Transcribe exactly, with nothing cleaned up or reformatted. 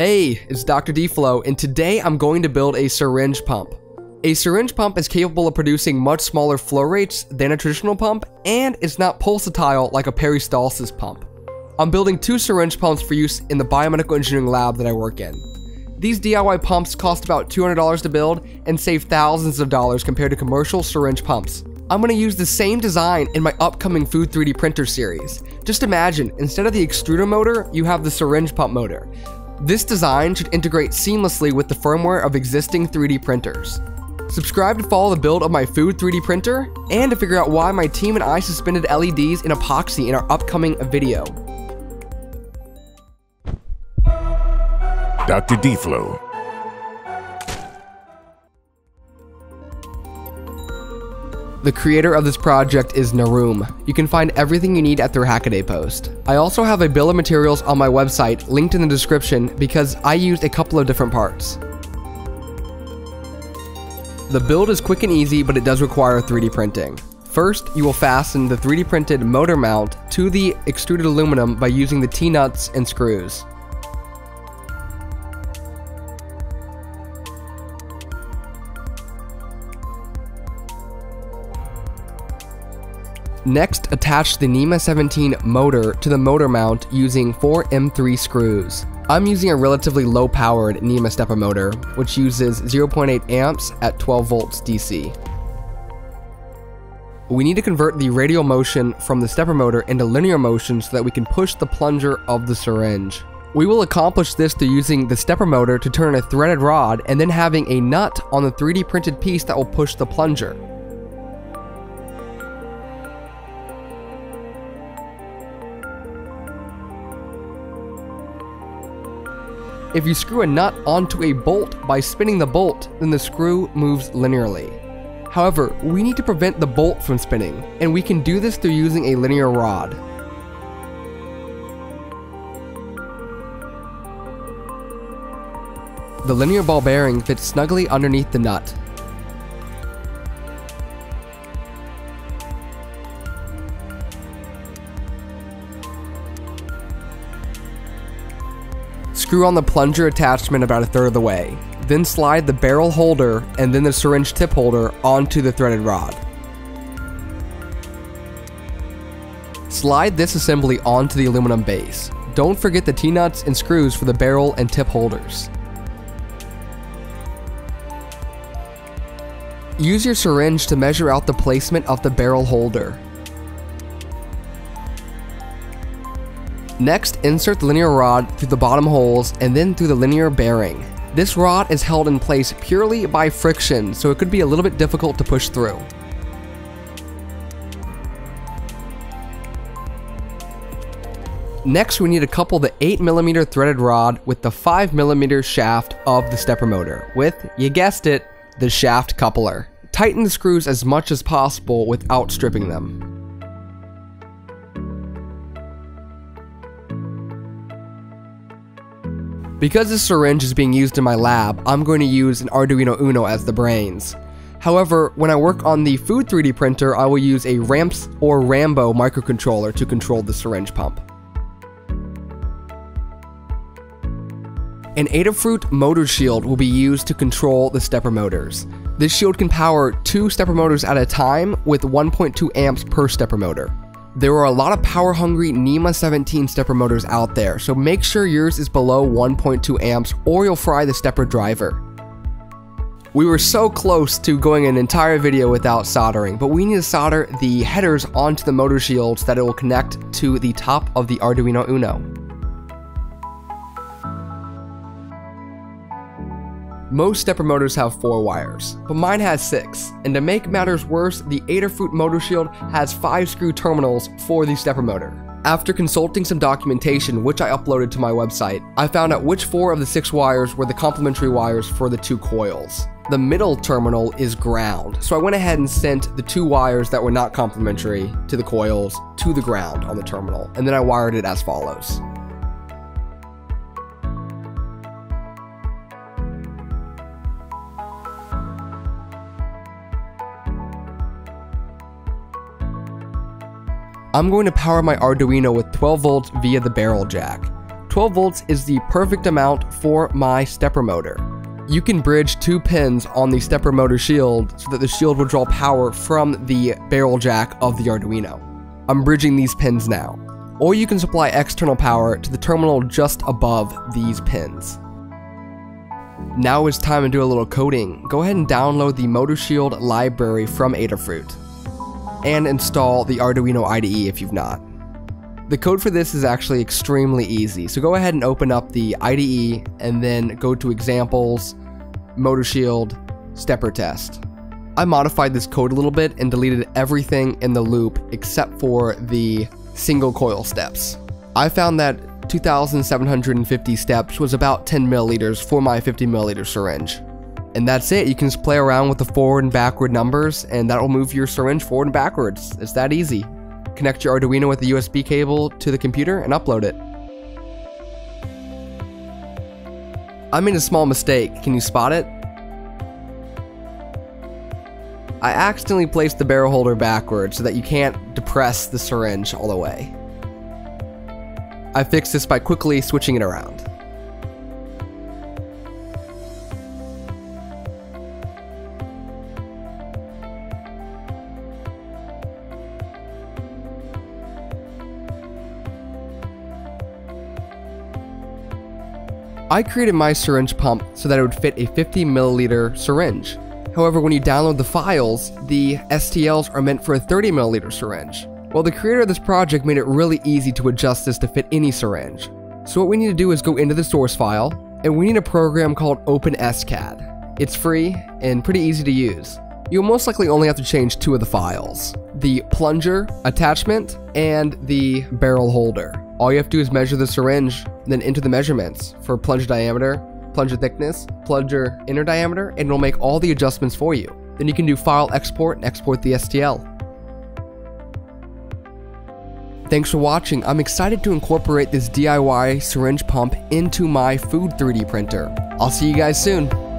Hey, it's Doctor D-Flo, and today I'm going to build a syringe pump. A syringe pump is capable of producing much smaller flow rates than a traditional pump, and it's not pulsatile like a peristalsis pump. I'm building two syringe pumps for use in the biomedical engineering lab that I work in. These D I Y pumps cost about two hundred dollars to build and save thousands of dollars compared to commercial syringe pumps. I'm going to use the same design in my upcoming food three D printer series. Just imagine, instead of the extruder motor, you have the syringe pump motor. This design should integrate seamlessly with the firmware of existing three D printers. Subscribe to follow the build of my food three D printer and to figure out why my team and I suspended L E Ds in epoxy in our upcoming video. Doctor D-Flo. The creator of this project is Naroom. You can find everything you need at their Hackaday post. I also have a bill of materials on my website, linked in the description, because I used a couple of different parts. The build is quick and easy, but it does require three D printing. First, you will fasten the three D printed motor mount to the extruded aluminum by using the T-nuts and screws. Next, attach the NEMA seventeen motor to the motor mount using four M three screws. I'm using a relatively low-powered NEMA stepper motor, which uses zero point eight amps at twelve volts D C. We need to convert the radial motion from the stepper motor into linear motion so that we can push the plunger of the syringe. We will accomplish this through using the stepper motor to turn a threaded rod and then having a nut on the three D printed piece that will push the plunger. If you screw a nut onto a bolt by spinning the bolt, then the screw moves linearly. However, we need to prevent the bolt from spinning, and we can do this through using a linear rod. The linear ball bearing fits snugly underneath the nut. Screw on the plunger attachment about a third of the way, then slide the barrel holder and then the syringe tip holder onto the threaded rod. Slide this assembly onto the aluminum base. Don't forget the T-nuts and screws for the barrel and tip holders. Use your syringe to measure out the placement of the barrel holder. Next, insert the linear rod through the bottom holes and then through the linear bearing. This rod is held in place purely by friction, so it could be a little bit difficult to push through. Next, we need to couple the eight millimeter threaded rod with the five millimeter shaft of the stepper motor with, you guessed it, the shaft coupler. Tighten the screws as much as possible without stripping them. Because this syringe is being used in my lab, I'm going to use an Arduino Uno as the brains. However, when I work on the food three D printer, I will use a RAMPS or Rambo microcontroller to control the syringe pump. An Adafruit Motor Shield will be used to control the stepper motors. This shield can power two stepper motors at a time with one point two amps per stepper motor. There are a lot of power-hungry NEMA seventeen stepper motors out there, so make sure yours is below one point two amps or you'll fry the stepper driver. We were so close to going an entire video without soldering, but we need to solder the headers onto the motor shields that it will connect to the top of the Arduino Uno. Most stepper motors have four wires, but mine has six, and to make matters worse, the Adafruit Motor Shield has five screw terminals for the stepper motor. After consulting some documentation, which I uploaded to my website, I found out which four of the six wires were the complementary wires for the two coils. The middle terminal is ground, so I went ahead and sent the two wires that were not complementary to the coils to the ground on the terminal, and then I wired it as follows. I'm going to power my Arduino with twelve volts via the barrel jack. twelve volts is the perfect amount for my stepper motor. You can bridge two pins on the stepper motor shield so that the shield will draw power from the barrel jack of the Arduino. I'm bridging these pins now. Or you can supply external power to the terminal just above these pins. Now it's time to do a little coding. Go ahead and download the Motor Shield library from Adafruit and install the Arduino I D E if you've not. The code for this is actually extremely easy, so go ahead and open up the I D E and then go to Examples, Motor Shield, Stepper Test. I modified this code a little bit and deleted everything in the loop except for the single coil steps. I found that two thousand seven hundred fifty steps was about ten milliliters for my fifty milliliter syringe. And that's it. You can just play around with the forward and backward numbers, and that'll move your syringe forward and backwards. It's that easy. Connect your Arduino with a U S B cable to the computer and upload it. I made a small mistake. Can you spot it? I accidentally placed the barrel holder backwards so that you can't depress the syringe all the way. I fixed this by quickly switching it around. I created my syringe pump so that it would fit a fifty milliliter syringe. However, when you download the files, the S T Ls are meant for a thirty milliliter syringe. Well, the creator of this project made it really easy to adjust this to fit any syringe. So what we need to do is go into the source file, and we need a program called OpenSCAD. It's free and pretty easy to use. You'll most likely only have to change two of the files, the plunger attachment and the barrel holder. All you have to do is measure the syringe, and then enter the measurements for plunger diameter, plunger thickness, plunger inner diameter, and it'll make all the adjustments for you. Then you can do file export and export the S T L. Thanks for watching. I'm excited to incorporate this D I Y syringe pump into my food three D printer. I'll see you guys soon.